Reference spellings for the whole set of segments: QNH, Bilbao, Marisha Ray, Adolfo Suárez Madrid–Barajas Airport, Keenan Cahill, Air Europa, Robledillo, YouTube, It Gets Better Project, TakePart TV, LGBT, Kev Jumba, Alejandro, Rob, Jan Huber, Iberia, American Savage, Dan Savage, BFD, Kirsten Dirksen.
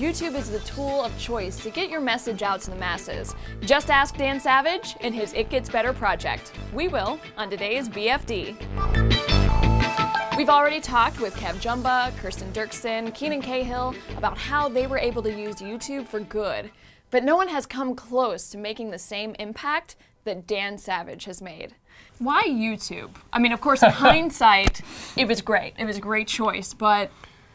YouTube is the tool of choice to get your message out to the masses. Just ask Dan Savage and his It Gets Better project. We will on today's BFD. We've already talked with Kev Jumba, Kirsten Dirksen, Keenan Cahill about how they were able to use YouTube for good. But no one has come close to making the same impact that Dan Savage has made. Why YouTube? I mean, of course, in hindsight, it was great. It was a great choice, but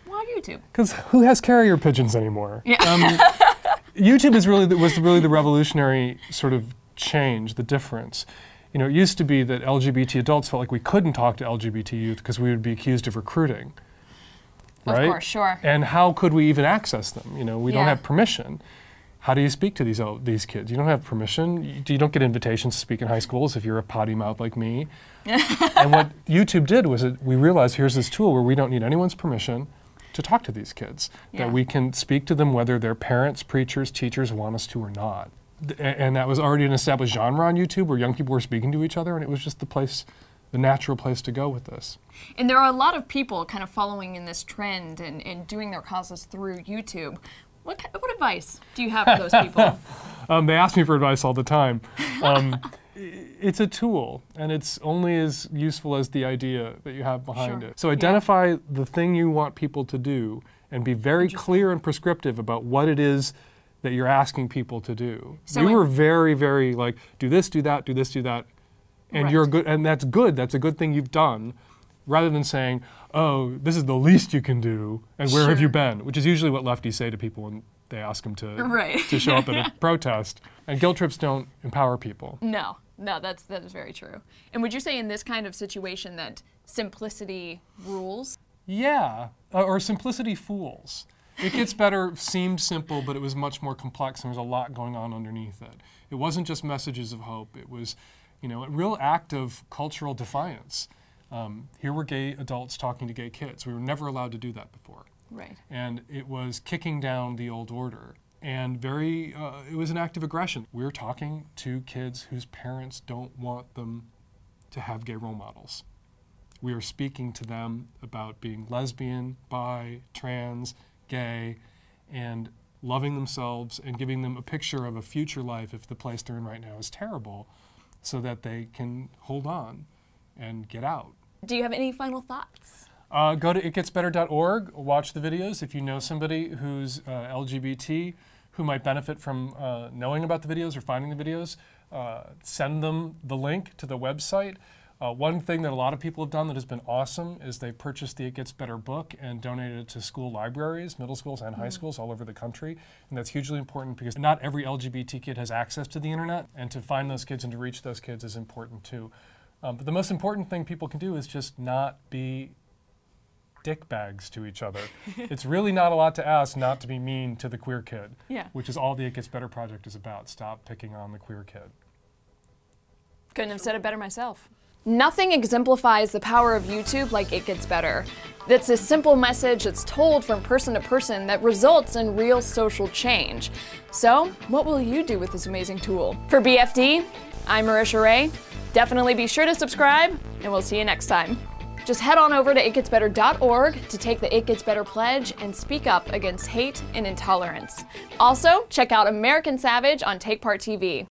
why YouTube? Because who has carrier pigeons anymore? Yeah. YouTube is was really the revolutionary sort of change, the difference. You know, it used to be that LGBT adults felt like we couldn't talk to LGBT youth because we would be accused of recruiting. Right? Of course, sure. And how could we even access them? You know, we don't have permission. How do you speak to these kids? You don't have permission. You don't get invitations to speak in high schools if you're a potty mouth like me. And what YouTube did was we realized here's this tool where we don't need anyone's permission to talk to these kids. Yeah. That we can speak to them whether their parents, preachers, teachers want us to or not. And that was already an established genre on YouTube where young people were speaking to each other, and it was just the place, the natural place to go with this. And there are a lot of people kind of following in this trend and doing their causes through YouTube. What advice do you have for those people? They ask me for advice all the time. It's a tool, and it's only as useful as the idea that you have behind it. So identify the thing you want people to do, and be very clear and prescriptive about what it is that you're asking people to do. So we were very, very like, do this, do that, do this, do that, and you're good, and that's good. That's a good thing you've done. Rather than saying, oh, this is the least you can do, and where have you been? Which is usually what lefties say to people when they ask them to show up at a protest. And guilt trips don't empower people. No, no, that is very true. And would you say in this kind of situation that simplicity rules? Yeah, or simplicity fools. It Gets Better seemed simple, but it was much more complex, and there was a lot going on underneath it. It wasn't just messages of hope. It was, you know, a real act of cultural defiance. Here were gay adults talking to gay kids. We were never allowed to do that before. Right. And it was kicking down the old order. And it was an act of aggression. We're talking to kids whose parents don't want them to have gay role models. We are speaking to them about being lesbian, bi, trans, gay, and loving themselves and giving them a picture of a future life if the place they're in right now is terrible so that they can hold on and get out. Do you have any final thoughts? Go to itgetsbetter.org, watch the videos. If you know somebody who's LGBT who might benefit from knowing about the videos or finding the videos, send them the link to the website. One thing that a lot of people have done that has been awesome is they purchased the It Gets Better book and donated it to school libraries, middle schools and high schools all over the country. And that's hugely important because not every LGBT kid has access to the internet, and to find those kids and to reach those kids is important too. But the most important thing people can do is just not be dick bags to each other. It's really not a lot to ask not to be mean to the queer kid, which is all the It Gets Better project is about. Stop picking on the queer kid. Couldn't have said it better myself. Nothing exemplifies the power of YouTube like It Gets Better. That's a simple message that's told from person to person that results in real social change. So, what will you do with this amazing tool? For BFD, I'm Marisha Ray. Definitely be sure to subscribe, and we'll see you next time. Just head on over to itgetsbetter.org to take the It Gets Better pledge and speak up against hate and intolerance. Also, check out American Savage on TakePart TV.